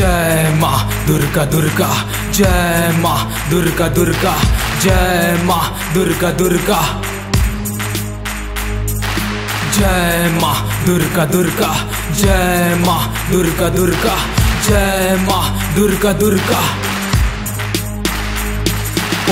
जय माँ दुर्गा दुर्गा, जय माँ दुर्गा दुर्गा, जय माँ दुर्गा दुर्गा, जय माँ दुर्गा दुर्गा, जय माँ दुर्गा दुर्गा, जय माँ दुर्गा दुर्गा।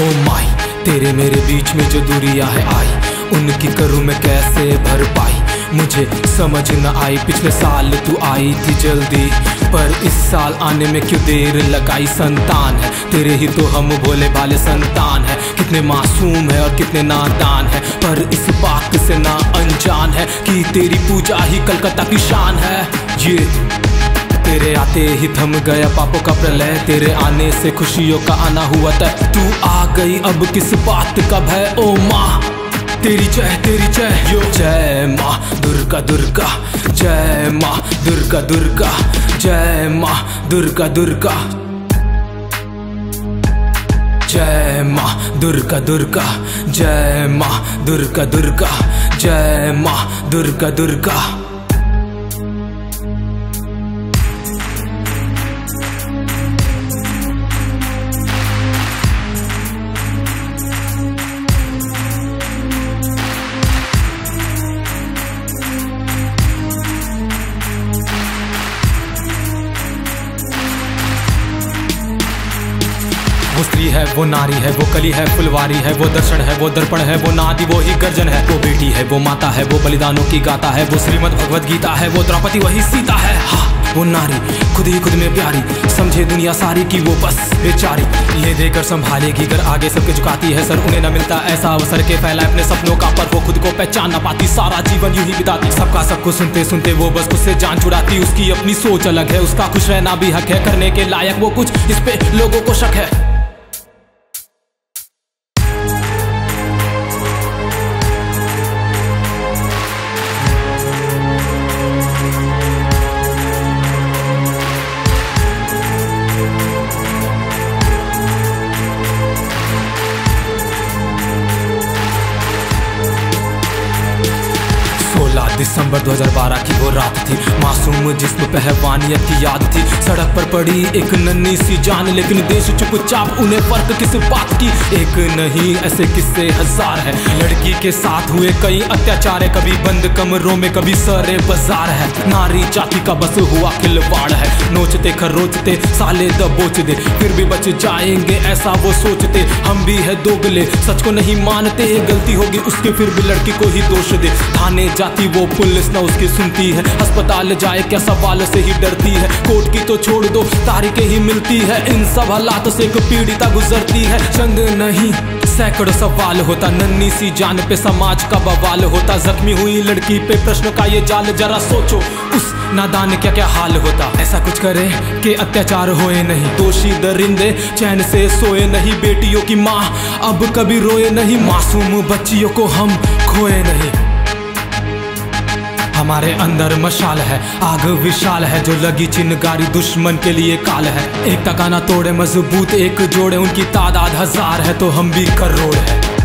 ओ माई तेरे मेरे बीच में जो दूरियां है आई, उनकी करूं मैं कैसे भरपाई। मुझे समझ न आई, पिछले साल तू आई थी जल्दी, पर इस साल आने में क्यों देर लगाई। संतान है तेरे ही तो हम भोले भाले संतान है, कितने मासूम है और कितने नादान है, पर इस बात से ना अनजान है कि तेरी पूजा ही कलकत्ता की शान है। ये तेरे आते ही थम गया पापों का प्रलय, तेरे आने से खुशियों का आना हुआ तय। तू आ गई अब किस बात का भय। ओ माँ तेरी जय, तेरी जय। यो जय माँ दुर्गा दुर्गा, जय माँ दुर्गा दुर्गा, जय माँ दुर्गा दुर्गा, जय माँ दुर्गा दुर्गा, जय माँ दुर्गा दुर्गा, जय माँ दुर्गा दुर्गा। वो स्त्री है, वो नारी है, वो कली है, फुलवारी है, वो दर्शन है, वो दर्पण है, वो नादी वो ही गर्जन है, वो बेटी है, वो माता है, वो बलिदानों की गाता है, वो श्रीमद् भगवद गीता है, वो द्रौपदी वही सीता है। हाँ वो नारी खुद ही खुद में प्यारी, समझे दुनिया सारी की वो बस बेचारी, ले देकर संभालेगी कर आगे सबके झुकाती है सर। उन्हें न मिलता ऐसा अवसर के फैलाए अपने सपनों का, पर वो खुद को पहचान न पाती, सारा जीवन यूं ही बिताती। सबका सबको सुनते सुनते वो बस खुद से जान छुड़ाती, उसकी अपनी सोच अलग है, उसका खुश रहना भी हक है, करने के लायक वो कुछ इस पे लोगों को शक है। दिसंबर 2012 की वो रात थी, मासूम जिस्म पे हैवानियत की याद थी। सड़क पर पड़ी एक नन्ही सी जान, लेकिन देश चुपचाप, उन्हें फर्क किस बात की। एक नहीं ऐसे किस्से हजार है, लड़की के साथ हुए कई अत्याचार है, कभी बंद कमरों में कभी सरे बाजार है। नारी जाति का बस हुआ खिलवाड़ है, नोचते खरोचते साले दबोच दे, फिर भी बच जाएंगे ऐसा वो सोचते। हम भी है दोगले, सच को नहीं मानते, गलती होगी उसके फिर भी लड़की को ही दोष दे। थाने जाती वो पुलिस ना उसकी सुनती है, अस्पताल जाए क्या सवाल से ही डरती है, कोर्ट की तो छोड़ दो तारीखें ही मिलती है। इन सब हालातों से एक पीड़िता गुजरती है, चंद नहीं सैकड़ों सवाल होता, नन्ही सी जान पे समाज का बवाल होता। जख्मी हुई लड़की पे प्रश्नों का ये जाल, जरा सोचो उस नादान क्या क्या हाल होता। ऐसा कुछ करे कि अत्याचार होए नहीं, दोषी दरिंदे चैन से सोए नहीं, बेटियों की माँ अब कभी रोए नहीं, मासूम बच्चियों को हम खोए नहीं। हमारे अंदर मशाल है, आग विशाल है, जो लगी चिनगारी दुश्मन के लिए काल है। एकता का ना तोड़े मजबूत एक जोड़े, उनकी तादाद हजार है तो हम भी करोड़ है।